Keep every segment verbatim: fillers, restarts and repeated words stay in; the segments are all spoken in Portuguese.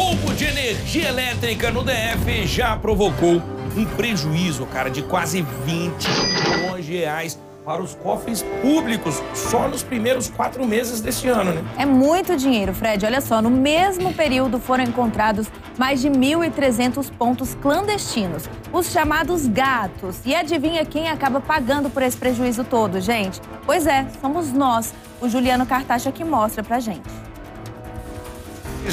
roubo de energia elétrica no D F já provocou um prejuízo, cara, de quase vinte milhões de reais para os cofres públicos só nos primeiros quatro meses deste ano, né? É muito dinheiro, Fred. Olha só, no mesmo período foram encontrados mais de mil e trezentos pontos clandestinos, os chamados gatos. E adivinha quem acaba pagando por esse prejuízo todo, gente? Pois é, somos nós. O Juliano Cartaxo aqui mostra pra gente.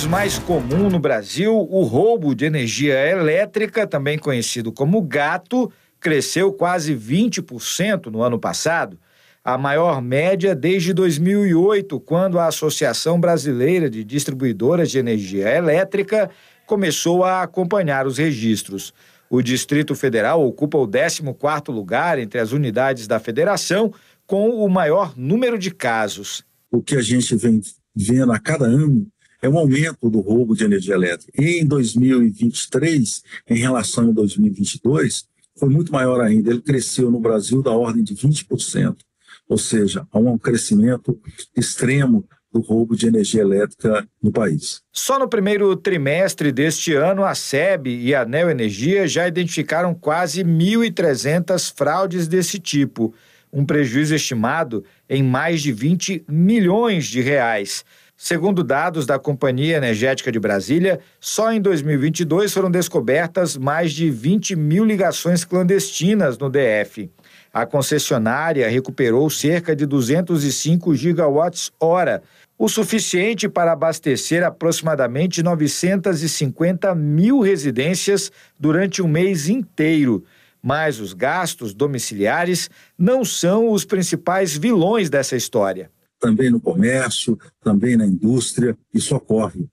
Mais comum no Brasil, o roubo de energia elétrica, também conhecido como gato, cresceu quase vinte por cento no ano passado, a maior média desde dois mil e oito, quando a Associação Brasileira de Distribuidoras de Energia Elétrica começou a acompanhar os registros. O Distrito Federal ocupa o décimo quarto lugar entre as unidades da federação, com o maior número de casos. O que a gente vem vendo a cada ano é um aumento do roubo de energia elétrica. Em dois mil e vinte e três, em relação a dois mil e vinte e dois, foi muito maior ainda. Ele cresceu no Brasil da ordem de vinte por cento, ou seja, há um crescimento extremo do roubo de energia elétrica no país. Só no primeiro trimestre deste ano, a C E B e a Neoenergia já identificaram quase mil e trezentas fraudes desse tipo, um prejuízo estimado em mais de vinte milhões de reais. Segundo dados da Companhia Energética de Brasília, só em dois mil e vinte e dois foram descobertas mais de vinte mil ligações clandestinas no D F. A concessionária recuperou cerca de duzentos e cinco gigawatts-hora, o suficiente para abastecer aproximadamente novecentos e cinquenta mil residências durante um mês inteiro. Mas os gastos domiciliares não são os principais vilões dessa história. Também no comércio, também na indústria, isso ocorre.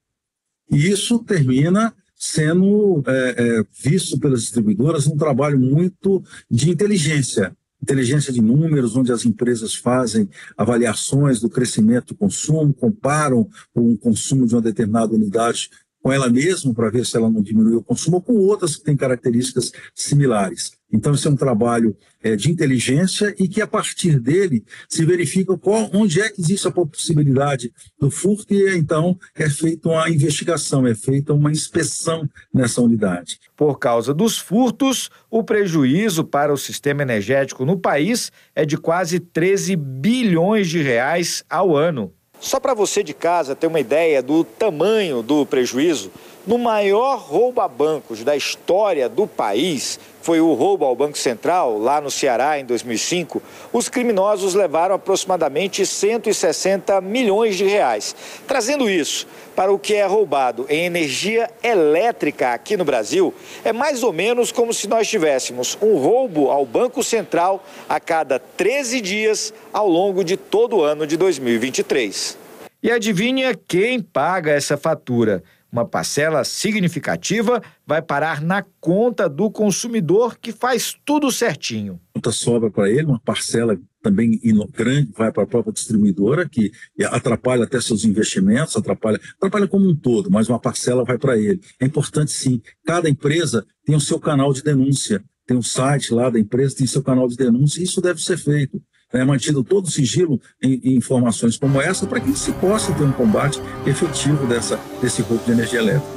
E isso termina sendo é, é, visto pelas distribuidoras um trabalho muito de inteligência, inteligência de números, onde as empresas fazem avaliações do crescimento do consumo, comparam o consumo de uma determinada unidade com ela mesma para ver se ela não diminuiu o consumo ou com outras que têm características similares. Então, esse é um trabalho é, de inteligência e que, a partir dele, se verifica qual, onde é que existe a possibilidade do furto e, então, é feita uma investigação, é feita uma inspeção nessa unidade. Por causa dos furtos, o prejuízo para o sistema energético no país é de quase treze bilhões de reais ao ano. Só para você de casa ter uma ideia do tamanho do prejuízo, no maior roubo a bancos da história do país, foi o roubo ao Banco Central, lá no Ceará, em dois mil e cinco, os criminosos levaram aproximadamente cento e sessenta milhões de reais. Trazendo isso para o que é roubado em energia elétrica aqui no Brasil, é mais ou menos como se nós tivéssemos um roubo ao Banco Central a cada treze dias ao longo de todo o ano de dois mil e vinte e três. E adivinha quem paga essa fatura? Uma parcela significativa vai parar na conta do consumidor, que faz tudo certinho. Conta sobra para ele, uma parcela também grande vai para a própria distribuidora, que atrapalha até seus investimentos, atrapalha, atrapalha como um todo, mas uma parcela vai para ele. É importante sim, cada empresa tem o seu canal de denúncia, tem um site lá da empresa, tem seu canal de denúncia, e isso deve ser feito. É mantido todo o sigilo em, em informações como essa para que se possa ter um combate efetivo dessa, desse roubo de energia elétrica.